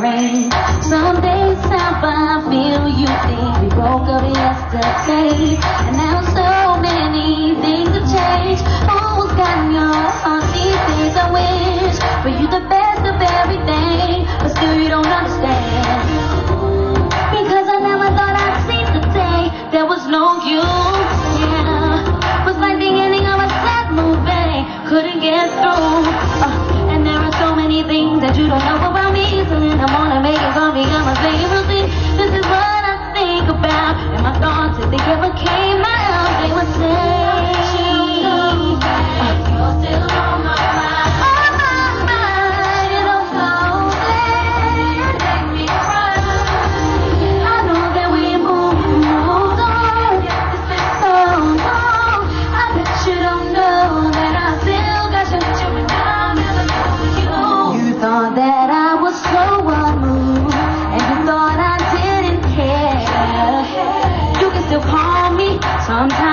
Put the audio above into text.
rain. Some days how I feel, you think we broke up yesterday. And now so many things have changed. Always got in your heart these days. I wish for you the best of everything, but still you don't understand. Because I never thought I'd see the day there was no you. Yeah, was like the ending of a sad movie. Couldn't get through. And there are so many things that you don't know about. I wanna make it gonna be my favorite thing. This is what I think about, and my thoughts, if they ever came out, they would say, you're still on my mind. On my mind, and I'm so glad. Make me cry. I know that we moved on. It's been so long. I bet you don't know that I still got you, and I'll never lose you. You thought that I was so. Sometimes